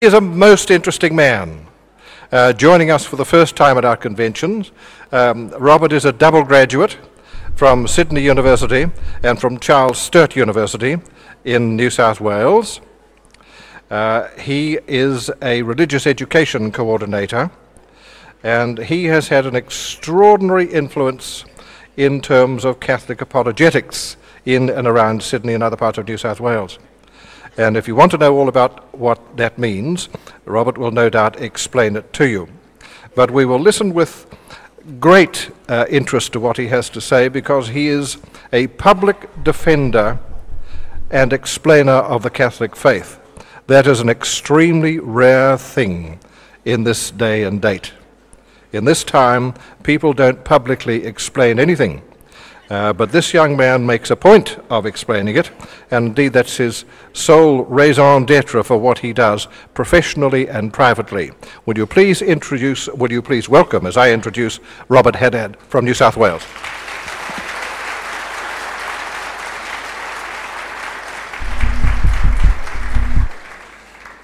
He is a most interesting man, joining us for the first time at our conventions. Robert is a double graduate from Sydney University and from Charles Sturt University in New South Wales. He is a religious education coordinator, and he has had an extraordinary influence in terms of Catholic apologetics in and around Sydney and other parts of New South Wales. And if you want to know all about what that means, Robert will no doubt explain it to you. But we will listen with great interest to what he has to say, because he is a public defender and explainer of the Catholic faith. That is an extremely rare thing in this day and date. In this time, people don't publicly explain anything. But this young man makes a point of explaining it, and indeed that's his sole raison d'etre for what he does, professionally and privately. Will you please welcome, as I introduce, Robert Haddad from New South Wales.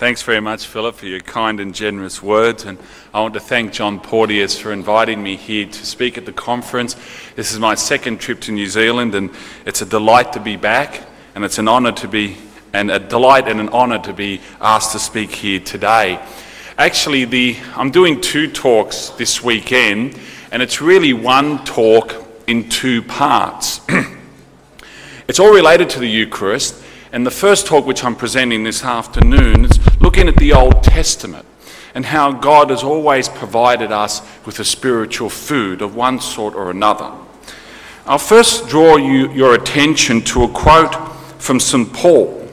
Thanks very much, Philip, for your kind and generous words, and I want to thank John Porteous for inviting me here to speak at the conference. This is my second trip to New Zealand, and it's a delight to be back, and it's an honour to be, and a delight and an honour to be asked to speak here today. Actually, I'm doing two talks this weekend, and it's really one talk in two parts. It's all related to the Eucharist, and the first talk which I'm presenting this afternoon is looking at the Old Testament and how God has always provided us with a spiritual food of one sort or another. I'll first draw your attention to a quote from St. Paul.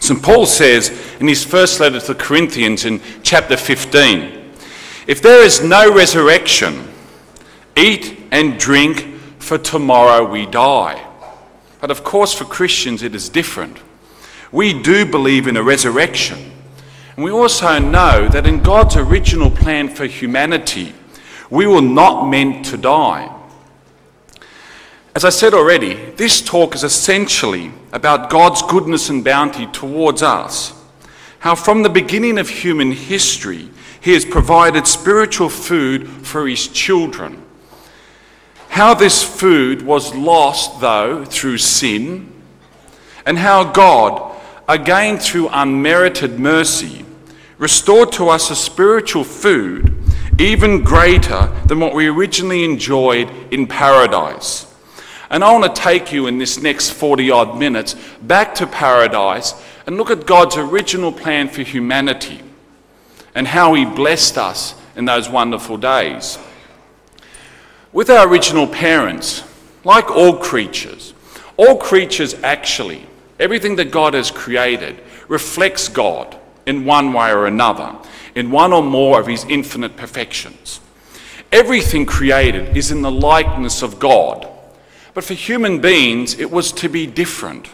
St. Paul says in his first letter to the Corinthians in chapter 15, "If there is no resurrection, eat and drink, for tomorrow we die." But of course for Christians it is different. We do believe in a resurrection. And we also know that in God's original plan for humanity, we were not meant to die. As I said already, this talk is essentially about God's goodness and bounty towards us. How from the beginning of human history, He has provided spiritual food for His children. How this food was lost, though, through sin, and how God, again through unmerited mercy, restored to us a spiritual food even greater than what we originally enjoyed in paradise. And I want to take you in this next 40-odd minutes back to paradise and look at God's original plan for humanity and how He blessed us in those wonderful days. With our original parents, like all creatures actually, everything that God has created reflects God in one way or another, in one or more of His infinite perfections. Everything created is in the likeness of God, but for human beings it was to be different.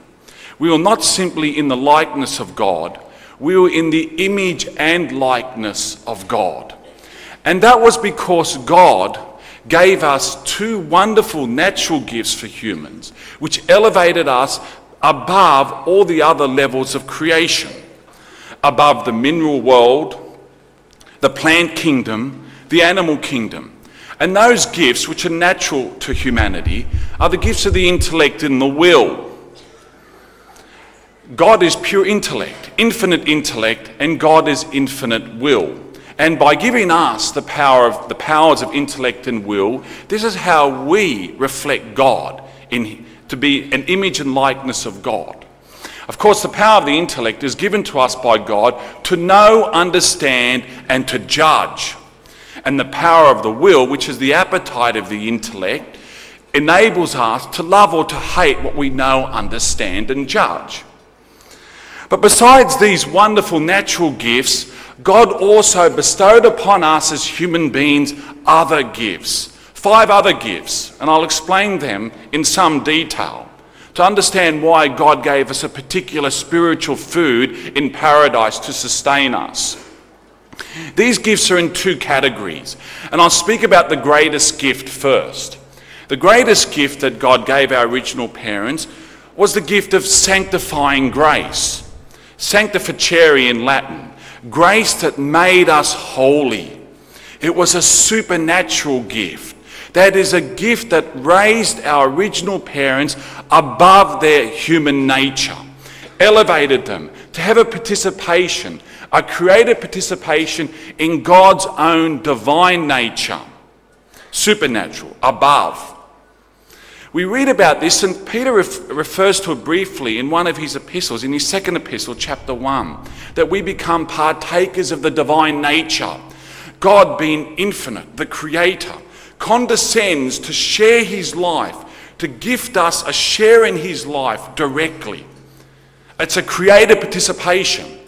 We were not simply in the likeness of God, we were in the image and likeness of God. And that was because God gave us two wonderful natural gifts for humans, which elevated us above all the other levels of creation, above the mineral world, the plant kingdom, the animal kingdom. And those gifts, which are natural to humanity, are the gifts of the intellect and the will. God is pure intellect, infinite intellect, and God is infinite will. And by giving us the powers of intellect and will, this is how we reflect God, to be an image and likeness of God. Of course, the power of the intellect is given to us by God to know, understand, and to judge. And the power of the will, which is the appetite of the intellect, enables us to love or to hate what we know, understand, and judge. But besides these wonderful natural gifts, God also bestowed upon us as human beings other gifts, 5 other gifts, and I'll explain them in some detail to understand why God gave us a particular spiritual food in paradise to sustain us. These gifts are in 2 categories, and I'll speak about the greatest gift first. The greatest gift that God gave our original parents was the gift of sanctifying grace, sanctificere in Latin, Grace that made us holy. It was a supernatural gift. That is a gift that raised our original parents above their human nature, elevated them to have a participation, a creative participation in God's own divine nature, supernatural, above. We read about this, and Peter refers to it briefly in one of his epistles, in his second epistle, chapter 1, that we become partakers of the divine nature. God, being infinite, the Creator, condescends to share his life, to gift us a share in his life directly. It's a creative participation.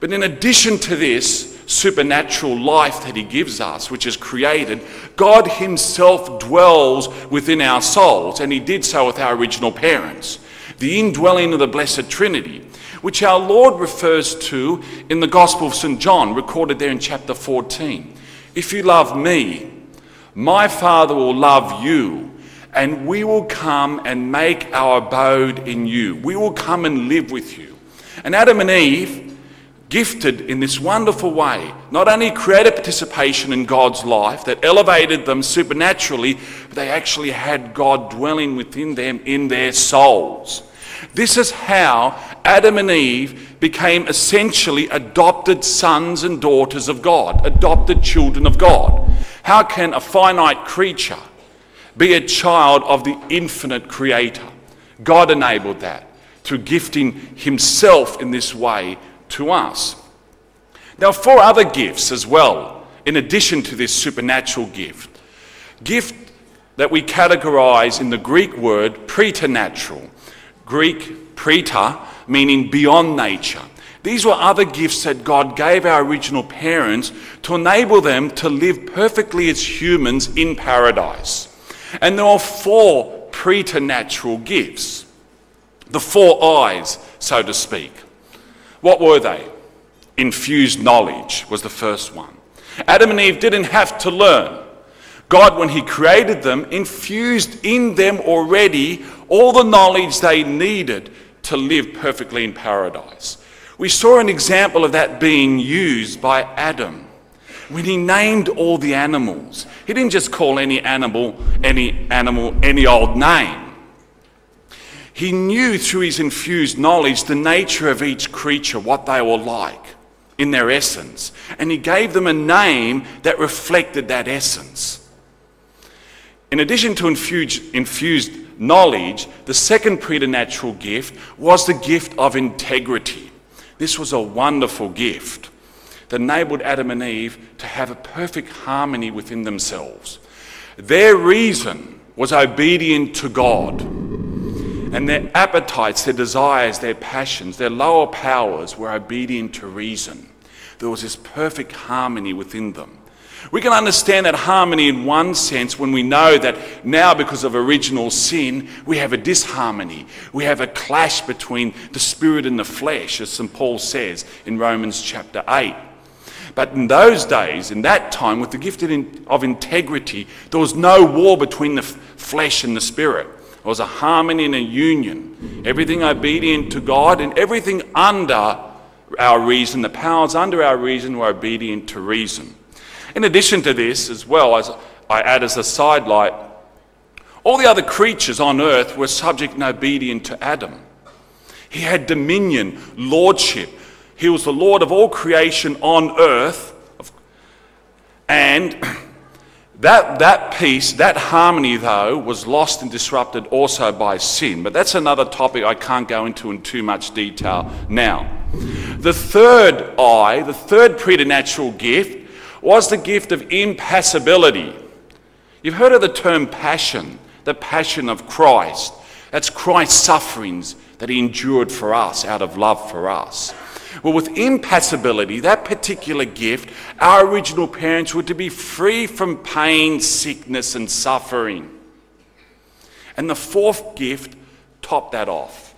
But in addition to this supernatural life that he gives us, which is created, God himself dwells within our souls, and he did so with our original parents. The indwelling of the Blessed Trinity, which our Lord refers to in the Gospel of St. John, recorded there in chapter 14. If you love me, my Father will love you, and we will come and make our abode in you. We will come and live with you. And Adam and Eve, gifted in this wonderful way, not only created participation in God's life that elevated them supernaturally, but they actually had God dwelling within them in their souls. This is how Adam and Eve became essentially adopted sons and daughters of God, adopted children of God. How can a finite creature be a child of the infinite Creator? God enabled that through gifting himself in this way to us. Now, four other gifts as well, in addition to this supernatural gift. Gift that we categorize in the Greek word preternatural. Greek preta, meaning beyond nature. These were other gifts that God gave our original parents to enable them to live perfectly as humans in paradise. And there are four preternatural gifts. The four eyes, so to speak. What were they? Infused knowledge was the first one. Adam and Eve didn't have to learn. God, when he created them, infused in them already all the knowledge they needed to live perfectly in paradise. We saw an example of that being used by Adam when he named all the animals. He didn't just call any animal, any old name. He knew through his infused knowledge the nature of each creature, what they were like in their essence. And he gave them a name that reflected that essence. In addition to infused knowledge, the second preternatural gift was the gift of integrity. This was a wonderful gift that enabled Adam and Eve to have a perfect harmony within themselves. Their reason was obedient to God. And their appetites, their desires, their passions, their lower powers were obedient to reason. There was this perfect harmony within them. We can understand that harmony in one sense when we know that now, because of original sin, we have a disharmony. We have a clash between the spirit and the flesh, as St. Paul says in Romans chapter 8. But in those days, in that time, with the gift of integrity, there was no war between the flesh and the spirit. There was a harmony and a union. Everything obedient to God, and everything under our reason, the powers under our reason, were obedient to reason. In addition to this, as well, as I add as a sidelight, all the other creatures on earth were subject and obedient to Adam. He had dominion, lordship. He was the Lord of all creation on earth. And that peace, that harmony, though, was lost and disrupted also by sin. But that's another topic I can't go into in too much detail now. The third eye, the third preternatural gift, was the gift of impassibility. You've heard of the term passion, the passion of Christ. That's Christ's sufferings that he endured for us out of love for us. Well, with impassibility, that particular gift, our original parents were to be free from pain, sickness, and suffering. And the fourth gift topped that off,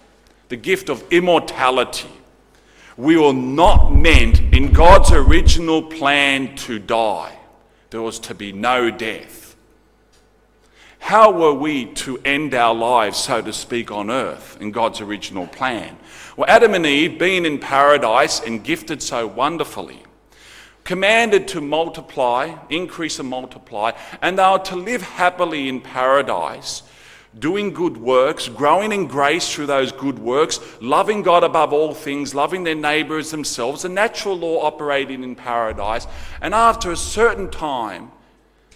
the gift of immortality. We were not meant in God's original plan to die. There was to be no death. How were we to end our lives, so to speak, on earth in God's original plan? Well, Adam and Eve, being in paradise and gifted so wonderfully, commanded to multiply, increase and multiply, and they are to live happily in paradise, doing good works, growing in grace through those good works, loving God above all things, loving their neighbour as themselves, a natural law operating in paradise. And after a certain time,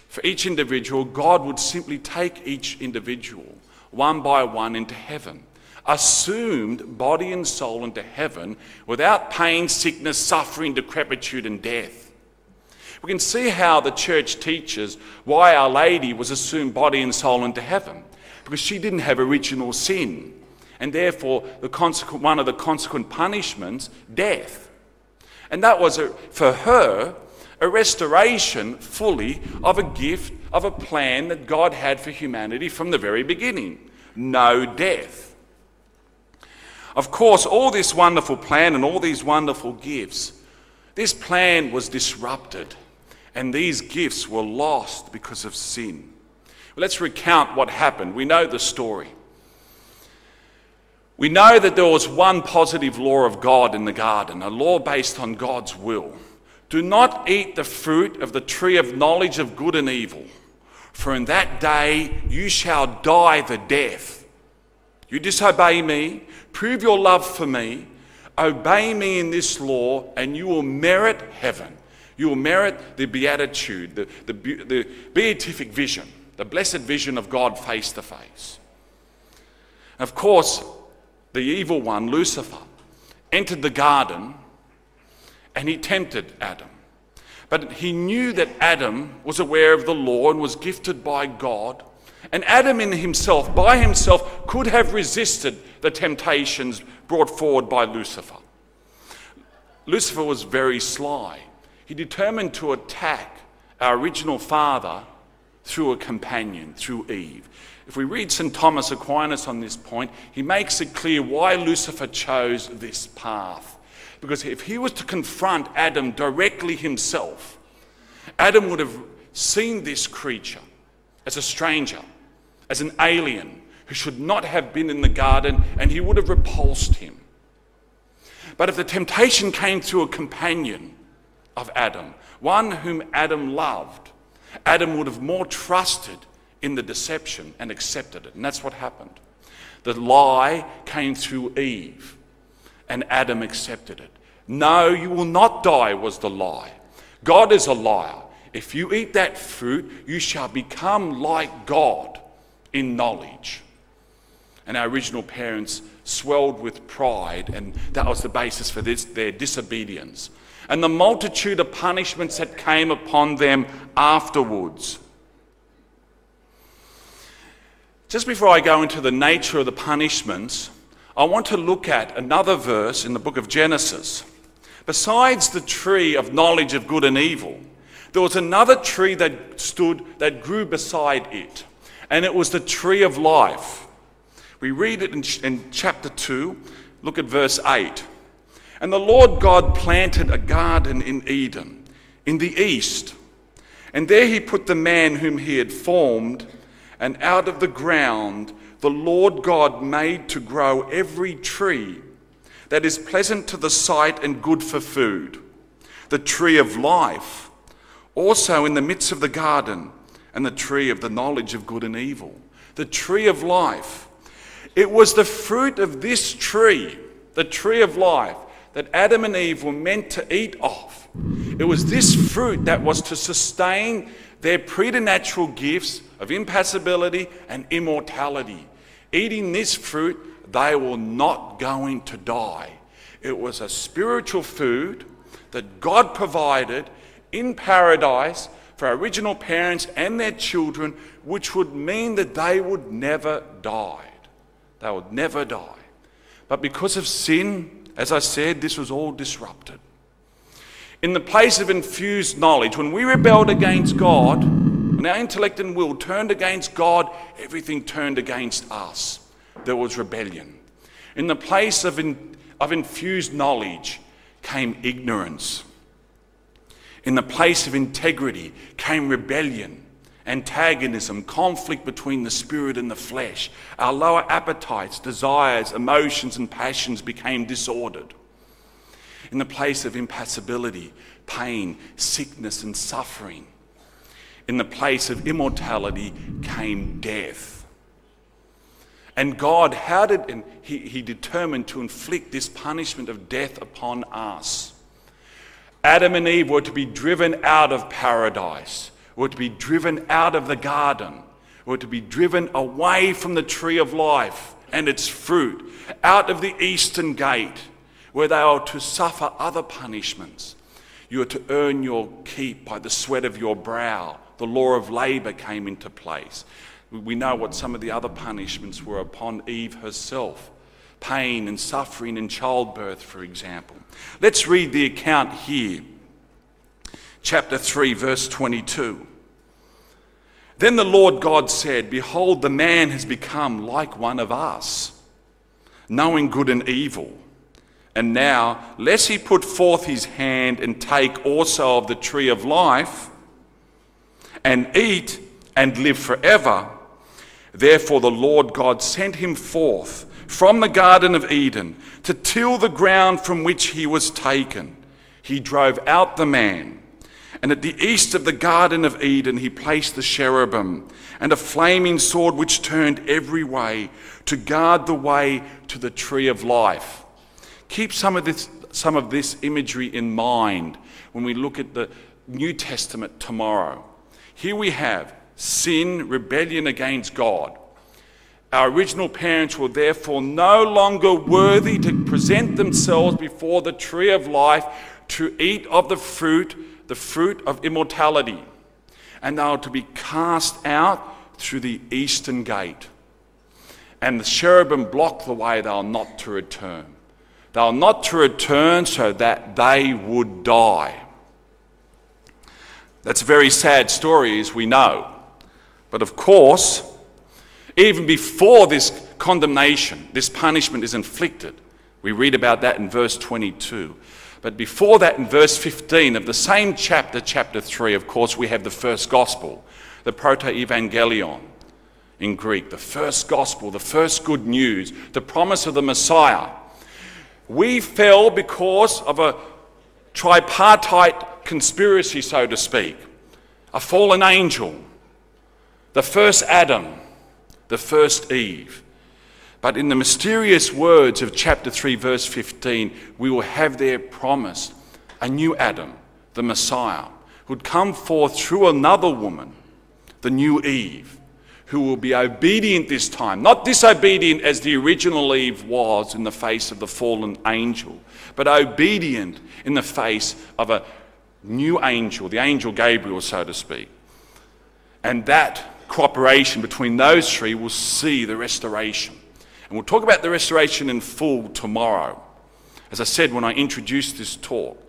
for each individual, God would simply take each individual, one by one, into heaven, assumed body and soul into heaven, without pain, sickness, suffering, decrepitude and death. We can see how the church teaches why Our Lady was assumed body and soul into heaven, because she didn't have original sin, and therefore the consequent, one of the consequent punishments, death. And that was, for her, a restoration fully of a gift, of a plan that God had for humanity from the very beginning. No death. Of course, all this wonderful plan and all these wonderful gifts, this plan was disrupted, and these gifts were lost because of sin. Let's recount what happened. We know the story. We know that there was one positive law of God in the garden, a law based on God's will. Do not eat the fruit of the tree of knowledge of good and evil, for in that day you shall die the death. You disobey me, prove your love for me, obey me in this law, and you will merit heaven. You will merit the beatitude, the beatific vision, the blessed vision of God face to face. Of course, the evil one, Lucifer, entered the garden and he tempted Adam. But he knew that Adam was aware of the law and was gifted by God. And Adam in himself, by himself, could have resisted the temptations brought forward by Lucifer. Lucifer was very sly. He determined to attack our original father through a companion, through Eve. If we read St. Thomas Aquinas on this point, he makes it clear why Lucifer chose this path. Because if he was to confront Adam directly himself, Adam would have seen this creature as a stranger, as an alien who should not have been in the garden, and he would have repulsed him. But if the temptation came through a companion of Adam, one whom Adam loved, Adam would have more trusted in the deception and accepted it. And that's what happened. The lie came through Eve, and Adam accepted it. No, you will not die was the lie. God is a liar. If you eat that fruit, you shall become like God in knowledge. And our original parents swelled with pride, and that was the basis for this, their disobedience. And the multitude of punishments that came upon them afterwards. Just before I go into the nature of the punishments, I want to look at another verse in the book of Genesis. Besides the tree of knowledge of good and evil, there was another tree that grew beside it, and it was the tree of life. We read it in chapter 2, look at verse 8. And the Lord God planted a garden in Eden, in the east. And there he put the man whom he had formed, and out of the ground the Lord God made to grow every tree that is pleasant to the sight and good for food, the tree of life, also in the midst of the garden, and the tree of the knowledge of good and evil, the tree of life. It was the fruit of this tree, the tree of life, that Adam and Eve were meant to eat of. It was this fruit that was to sustain their preternatural gifts of impassibility and immortality. Eating this fruit, they were not going to die. It was a spiritual food that God provided in paradise for our original parents and their children, which would mean that they would never die. They would never die. But because of sin, as I said, this was all disrupted. In the place of infused knowledge, when we rebelled against God, when our intellect and will turned against God, everything turned against us. There was rebellion. In the place of infused knowledge came ignorance. In the place of integrity came rebellion antagonism, conflict between the spirit and the flesh. Our lower appetites, desires, emotions and passions became disordered. In the place of impassibility, pain, sickness and suffering. In the place of immortality came death. And God, how did and he determined to inflict this punishment of death upon us. Adam and Eve were to be driven out of paradise, were to be driven out of the garden, were to be driven away from the tree of life and its fruit, out of the eastern gate, where they are to suffer other punishments. You are to earn your keep by the sweat of your brow. The law of labor came into place. We know what some of the other punishments were upon Eve herself. Pain and suffering and childbirth, for example. Let's read the account here. Chapter 3, verse 22. Then the Lord God said, "Behold, the man has become like one of us, knowing good and evil. And now, lest he put forth his hand and take also of the tree of life, and eat and live forever. Therefore the Lord God sent him forth from the Garden of Eden to till the ground from which he was taken. He drove out the man, and at the east of the Garden of Eden he placed the cherubim and a flaming sword which turned every way to guard the way to the tree of life." Keep some of this imagery in mind when we look at the New Testament tomorrow. Here we have sin, rebellion against God. Our original parents were therefore no longer worthy to present themselves before the tree of life to eat of the fruit of immortality. And they are to be cast out through the eastern gate. And the cherubim block the way, they are not to return. They are not to return so that they would die. That's a very sad story, as we know. But of course, even before this condemnation, this punishment is inflicted. We read about that in verse 22. But before that, in verse 15 of the same chapter, chapter 3, of course, we have the first gospel, the Proto-Evangelion in Greek, the first gospel, the first good news, the promise of the Messiah. We fell because of a tripartite conspiracy, so to speak. A fallen angel, the first Adam, the first Eve. But in the mysterious words of chapter 3, verse 15, we will have there promised a new Adam, the Messiah, who would come forth through another woman, the new Eve, who will be obedient this time, not disobedient as the original Eve was in the face of the fallen angel, but obedient in the face of a new angel, the angel Gabriel, so to speak. And that cooperation between those three will see the restoration. And we'll talk about the restoration in full tomorrow. As I said when I introduced this talk,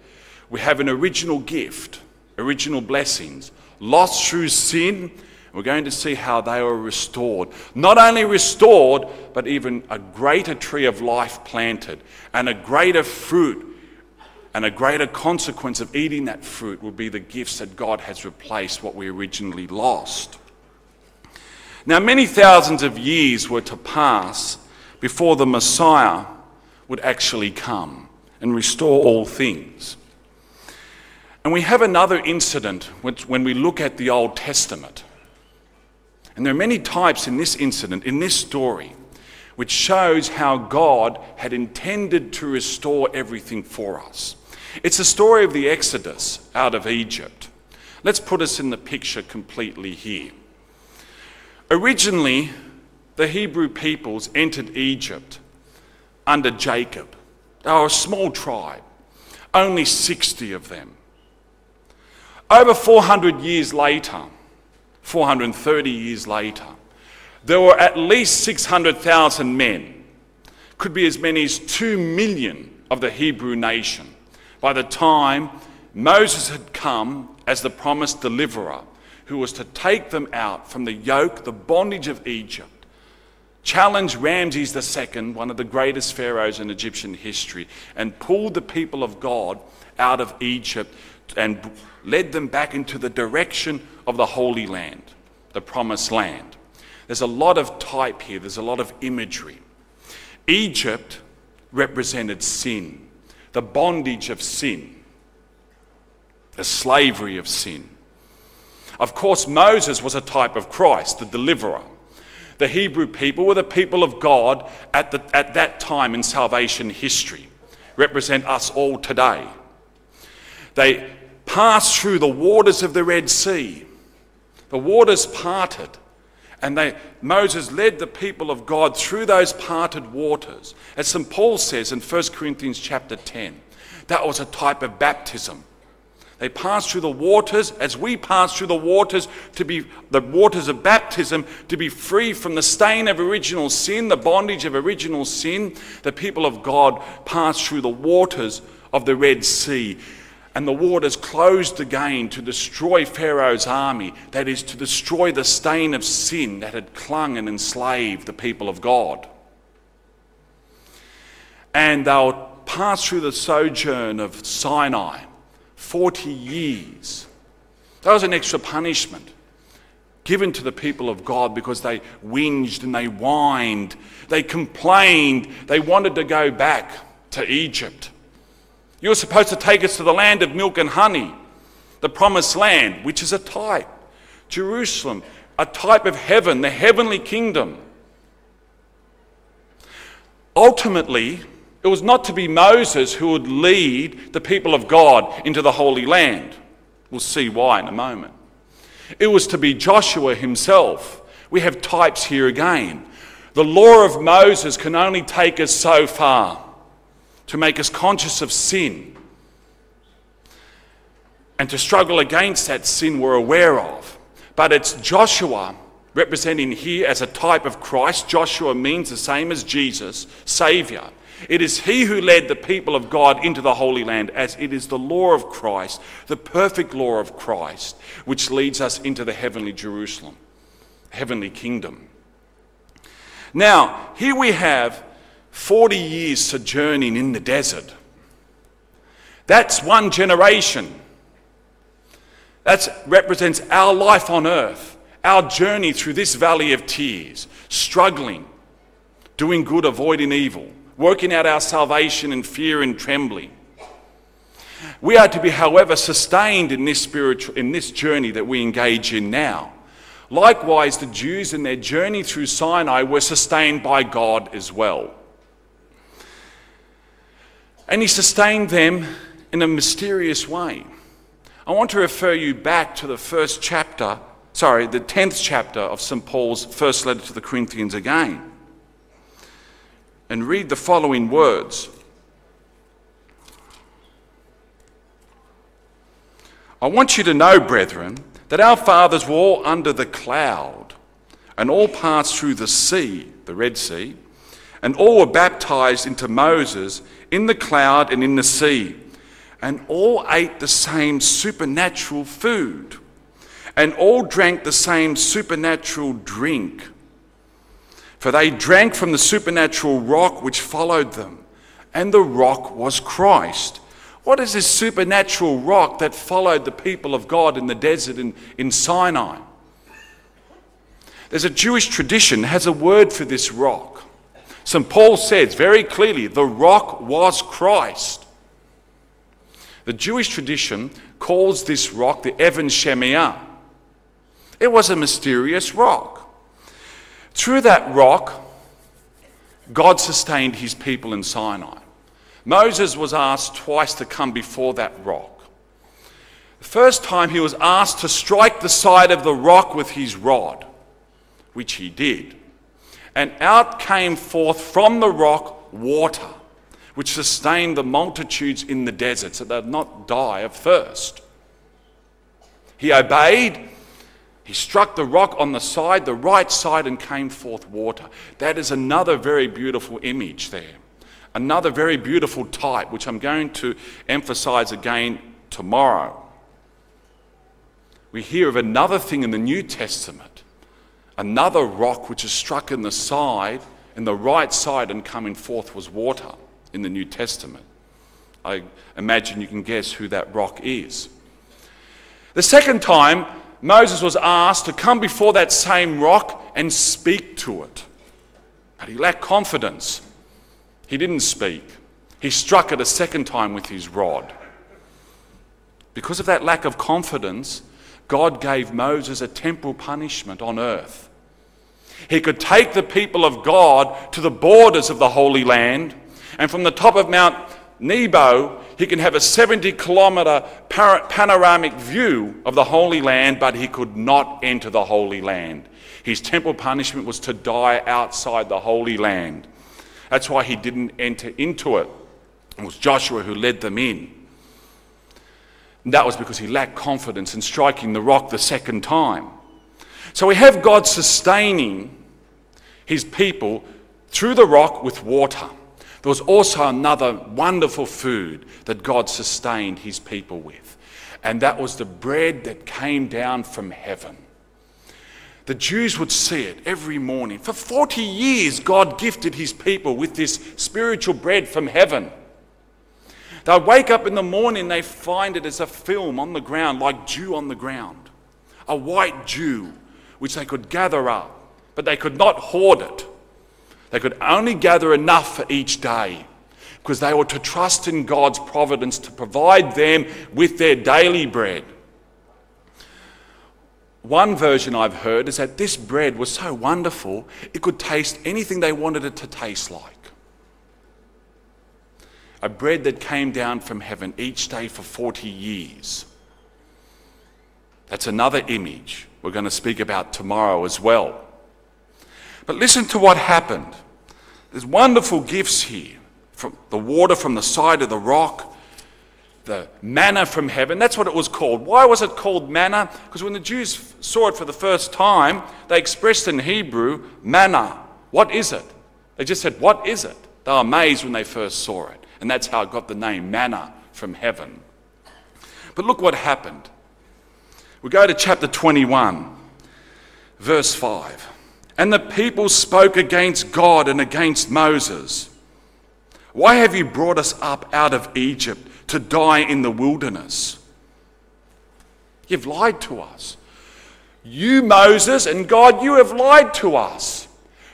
we have an original gift, original blessings, lost through sin. We're going to see how they were restored. Not only restored, but even a greater tree of life planted, and a greater fruit, and a greater consequence of eating that fruit will be the gifts that God has replaced what we originally lost. Now, many thousands of years were to pass before the Messiah would actually come and restore all things. And we have another incident when we look at the Old Testament. And there are many types in this incident, in this story, which shows how God had intended to restore everything for us. It's the story of the Exodus out of Egypt. Let's put us in the picture completely here. Originally, the Hebrew peoples entered Egypt under Jacob. They were a small tribe, only 60 of them. Over 400 years later, 430 years later, there were at least 600,000 men, could be as many as 2 million of the Hebrew nation, by the time Moses had come as the promised deliverer, who was to take them out from the yoke, the bondage of Egypt, challenge Ramses II, one of the greatest pharaohs in Egyptian history, and pulled the people of God out of Egypt and led them back into the direction of the Holy Land. the promised land. There's a lot of type here. There's a lot of imagery. Egypt represented sin, the bondage of sin, the slavery of sin. Of course, Moses was a type of Christ, the deliverer. The Hebrew people were the people of God at that time in salvation history, represent us all today. They passed through the waters of the Red Sea. The waters parted, and Moses led the people of God through those parted waters. As St. Paul says in 1 Corinthians chapter 10, that was a type of baptism. They passed through the waters as we pass through the waters to be the waters of baptism, to be free from the stain of original sin, the bondage of original sin. The people of God passed through the waters of the Red Sea, and the waters closed again to destroy Pharaoh's army, that is, to destroy the stain of sin that had clung and enslaved the people of God. And they'll pass through the sojourn of Sinai, 40 years. That was an extra punishment given to the people of God because they whinged and they whined, they complained, they wanted to go back to Egypt. You were supposed to take us to the land of milk and honey, the promised land, which is a type. Jerusalem, a type of heaven, the heavenly kingdom. Ultimately, it was not to be Moses who would lead the people of God into the Holy Land. We'll see why in a moment. It was to be Joshua himself. We have types here again. The law of Moses can only take us so far to make us conscious of sin and to struggle against that sin we're aware of. But it's Joshua, representing here as a type of Christ. Joshua means the same as Jesus, Saviour. It is he who led the people of God into the Holy Land, as it is the law of Christ, the perfect law of Christ, which leads us into the heavenly Jerusalem, heavenly kingdom. Now, here we have 40 years sojourning in the desert. That's one generation. That represents our life on earth, our journey through this valley of tears, struggling, doing good, avoiding evil, working out our salvation in fear and trembling. We are to be, however, sustained in this journey that we engage in now. Likewise, the Jews in their journey through Sinai were sustained by God as well. And he sustained them in a mysterious way. I want to refer you back to the 10th chapter of St. Paul's first letter to the Corinthians again, and read the following words. I want you to know, brethren, that our fathers were all under the cloud, and all passed through the sea, the Red Sea, and all were baptized into Moses in the cloud and in the sea, and all ate the same supernatural food, and all drank the same supernatural drink, for they drank from the supernatural rock which followed them, and the rock was Christ. What is this supernatural rock that followed the people of God in the desert in Sinai? There's a Jewish tradition that has a word for this rock. St. Paul says very clearly, the rock was Christ. The Jewish tradition calls this rock the Evan Shemaiah. It was a mysterious rock. Through that rock, God sustained his people in Sinai. Moses was asked twice to come before that rock. The first time he was asked to strike the side of the rock with his rod, which he did. And out came forth from the rock water, which sustained the multitudes in the desert, so they would not die of thirst. He obeyed. He struck the rock on the side, the right side, and came forth water. That is another very beautiful image there, another very beautiful type, which I'm going to emphasize again tomorrow. We hear of another thing in the New Testament, another rock which is struck in the side, in the right side, and coming forth was water in the New Testament. I imagine you can guess who that rock is. The second time, Moses was asked to come before that same rock and speak to it. But he lacked confidence. He didn't speak. He struck it a second time with his rod. Because of that lack of confidence, God gave Moses a temporal punishment on earth. He could take the people of God to the borders of the Holy Land, and from the top of Mount Nebo, he can have a 70-kilometre panoramic view of the Holy Land, but he could not enter the Holy Land. His temporal punishment was to die outside the Holy Land. That's why he didn't enter into it. It was Joshua who led them in. And that was because he lacked confidence in striking the rock the second time. So we have God sustaining his people through the rock with water. There was also another wonderful food that God sustained his people with, and that was the bread that came down from heaven. The Jews would see it every morning. For 40 years, God gifted his people with this spiritual bread from heaven. They wake up in the morning, they find it as a film on the ground, like dew on the ground, a white dew, which they could gather up, but they could not hoard it. They could only gather enough for each day, because they were to trust in God's providence to provide them with their daily bread. One version I've heard is that this bread was so wonderful, it could taste anything they wanted it to taste like. A bread that came down from heaven each day for 40 years. That's another image we're going to speak about tomorrow as well. But listen to what happened. There's wonderful gifts here, from the water from the side of the rock, the manna from heaven. That's what it was called. Why was it called manna? Because when the Jews saw it for the first time, they expressed in Hebrew, manna. What is it? They just said, what is it? They were amazed when they first saw it. And that's how it got the name manna from heaven. But look what happened. We go to chapter 21, verse 5. And the people spoke against God and against Moses. Why have you brought us up out of Egypt to die in the wilderness? You've lied to us. You, Moses, and God, you have lied to us.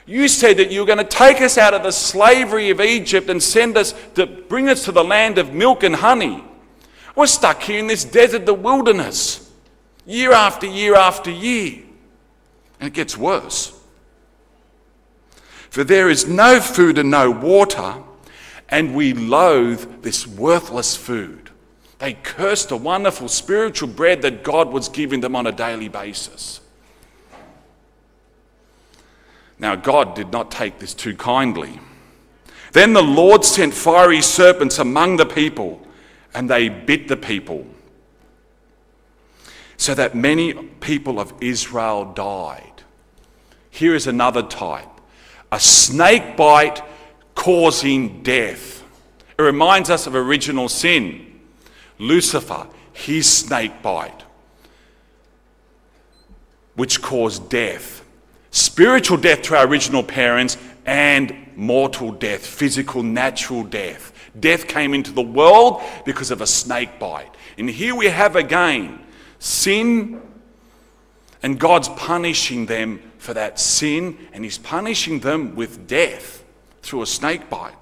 You said that you were going to take us out of the slavery of Egypt and bring us to the land of milk and honey. We're stuck here in this desert, the wilderness, year after year after year. And it gets worse. For there is no food and no water, and we loathe this worthless food. They cursed the wonderful spiritual bread that God was giving them on a daily basis. Now, God did not take this too kindly. Then the Lord sent fiery serpents among the people, and they bit the people, so that many people of Israel died. Here is another type. A snake bite causing death. It reminds us of original sin. Lucifer, his snake bite, which caused death. Spiritual death to our original parents and mortal death, physical, natural death. Death came into the world because of a snake bite. And here we have again sin, and God's punishing them for that sin, and he's punishing them with death through a snake bite.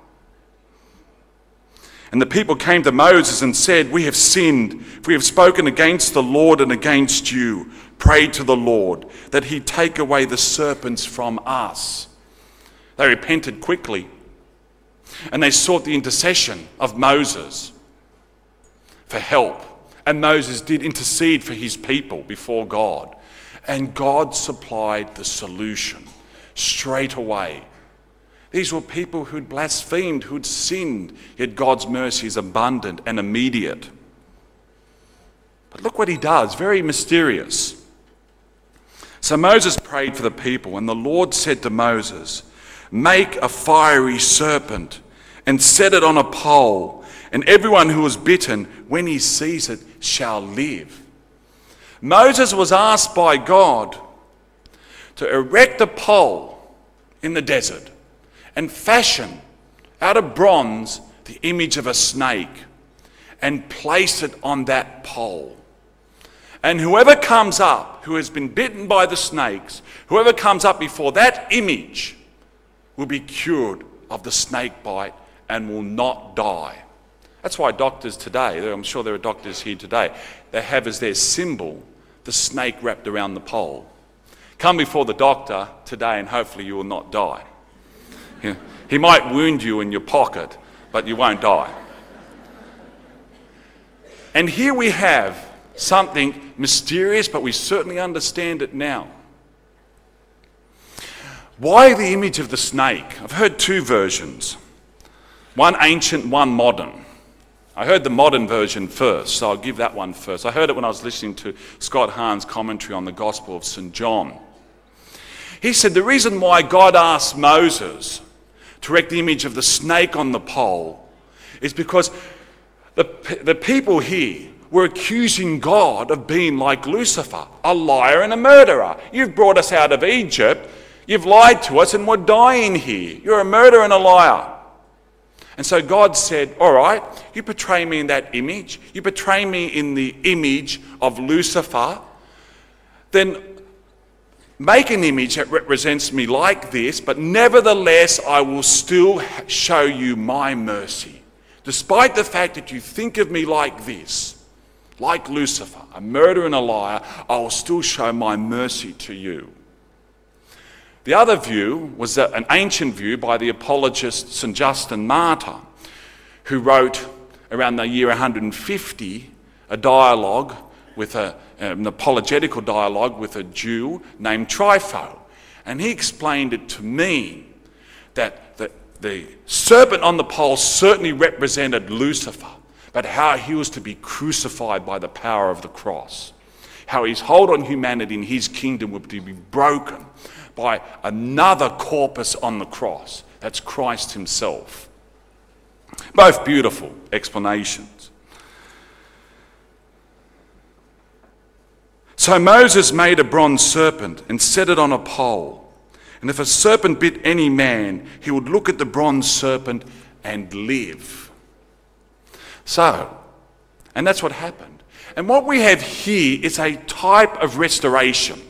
And the people came to Moses and said, we have sinned, for we have spoken against the Lord and against you. Pray to the Lord that he take away the serpents from us. They repented quickly, and they sought the intercession of Moses for help. And Moses did intercede for his people before God. And God supplied the solution straight away. These were people who'd blasphemed, who'd sinned, yet God's mercy is abundant and immediate. But look what he does, very mysterious. So Moses prayed for the people, and the Lord said to Moses, make a fiery serpent and set it on a pole, and everyone who is bitten, when he sees it, shall live. Moses was asked by God to erect a pole in the desert and fashion out of bronze the image of a snake and place it on that pole. And whoever comes up, who has been bitten by the snakes, whoever comes up before that image will be cured of the snake bite and will not die. That's why doctors today, I'm sure there are doctors here today, they have as their symbol the snake wrapped around the pole. Come before the doctor today and hopefully you will not die. He might wound you in your pocket, but you won't die. And here we have something mysterious, but we certainly understand it now. Why the image of the snake? I've heard two versions. One ancient, one modern. I heard the modern version first, so I'll give that one first. I heard it when I was listening to Scott Hahn's commentary on the Gospel of St. John. He said the reason why God asked Moses to erect the image of the snake on the pole is because the people here were accusing God of being like Lucifer, a liar and a murderer. You've brought us out of Egypt, you've lied to us and we're dying here. You're a murderer and a liar. And so God said, all right, you portray me in that image, you portray me in the image of Lucifer, then make an image that represents me like this, but nevertheless I will still show you my mercy. Despite the fact that you think of me like this, like Lucifer, a murderer and a liar, I will still show my mercy to you. The other view was an ancient view by the apologist St. Justin Martyr, who wrote around the year 150 a dialogue with an apologetical dialogue with a Jew named Trypho. And he explained it to me that the serpent on the pole certainly represented Lucifer, but how he was to be crucified by the power of the cross, how his hold on humanity in his kingdom would be broken by another corpus on the cross. That's Christ himself. Both beautiful explanations. So Moses made a bronze serpent and set it on a pole. And if a serpent bit any man, he would look at the bronze serpent and live. So, and that's what happened. And what we have here is a type of restoration.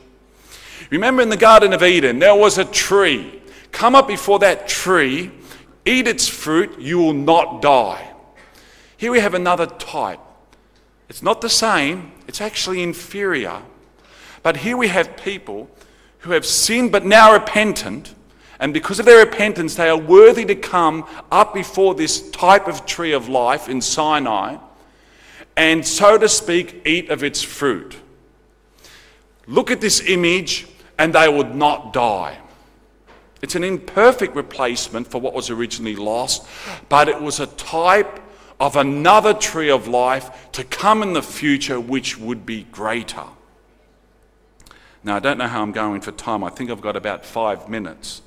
Remember in the Garden of Eden, there was a tree. Come up before that tree, eat its fruit, you will not die. Here we have another type. It's not the same, it's actually inferior. But here we have people who have sinned but now repentant, and because of their repentance, they are worthy to come up before this type of tree of life in Sinai and, so to speak, eat of its fruit. Look at this image, and they would not die. It's an imperfect replacement for what was originally lost, but it was a type of another tree of life to come in the future, which would be greater. Now, I don't know how I'm going for time. I think I've got about 5 minutes.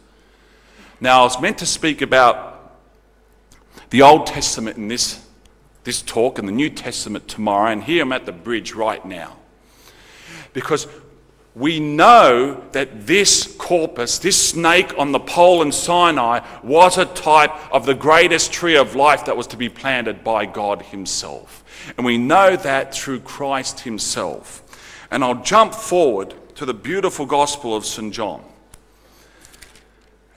Now, I was meant to speak about the Old Testament in this talk and the New Testament tomorrow, and here I'm at the bridge right now. Because we know that this corpus, this snake on the pole in Sinai, was a type of the greatest tree of life that was to be planted by God himself. And we know that through Christ himself. And I'll jump forward to the beautiful Gospel of St. John.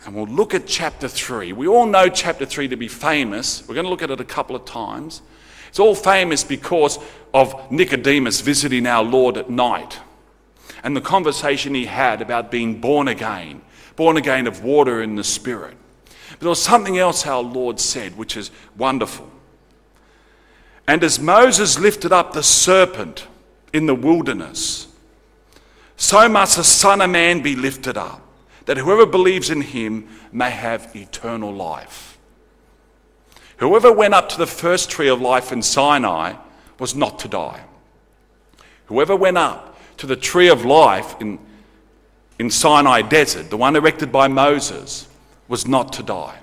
And we'll look at chapter 3. We all know chapter 3 to be famous. We're going to look at it a couple of times. It's all famous because of Nicodemus visiting our Lord at night. And the conversation he had about being born again of water and the Spirit. But there was something else our Lord said, which is wonderful. And as Moses lifted up the serpent in the wilderness, so must the Son of Man be lifted up, that whoever believes in him may have eternal life. Whoever went up to the first tree of life in Sinai was not to die. Whoever went up to the tree of life in Sinai desert, the one erected by Moses, was not to die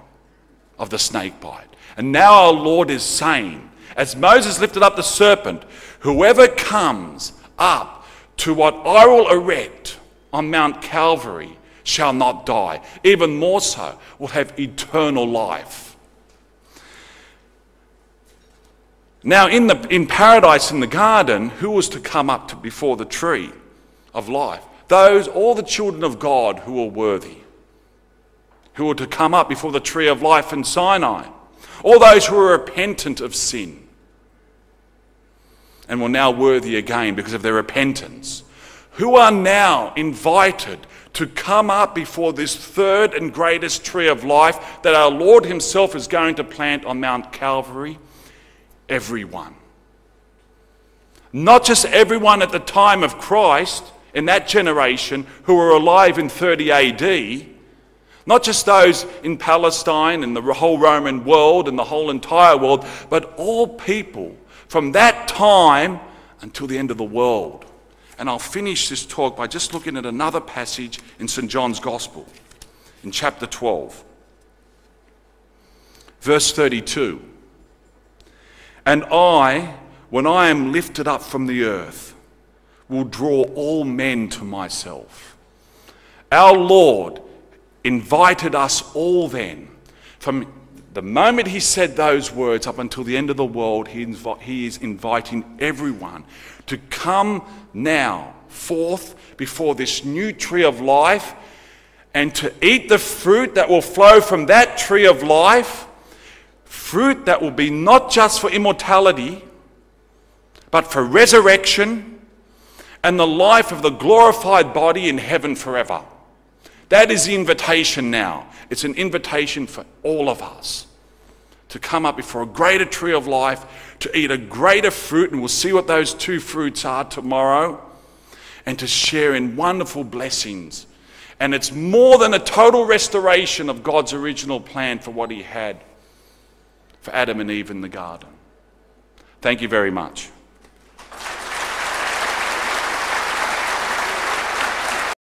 of the snake bite. And now our Lord is saying, as Moses lifted up the serpent, whoever comes up to what I will erect on Mount Calvary shall not die. Even more so, will have eternal life. Now in paradise, in the garden, who was to come up to before the tree of life? Those, all the children of God who were worthy, who were to come up before the tree of life in Sinai. All those who were repentant of sin and were now worthy again because of their repentance, who are now invited to come up before this third and greatest tree of life that our Lord himself is going to plant on Mount Calvary. Everyone. Not just everyone at the time of Christ, in that generation, who were alive in 30 AD, not just those in Palestine and the whole Roman world and the whole entire world, but all people from that time until the end of the world. And I'll finish this talk by just looking at another passage in St. John's Gospel, in chapter 12, verse 32. And I, when I am lifted up from the earth, will draw all men to myself. Our Lord invited us all then. From the moment he said those words up until the end of the world, he is inviting everyone to come now forth before this new tree of life and to eat the fruit that will flow from that tree of life, fruit that will be not just for immortality, but for resurrection and the life of the glorified body in heaven forever. That is the invitation now. It's an invitation for all of us to come up before a greater tree of life, to eat a greater fruit, and we'll see what those two fruits are tomorrow, and to share in wonderful blessings. And it's more than a total restoration of God's original plan for what he had for Adam and Eve in the garden. Thank you very much.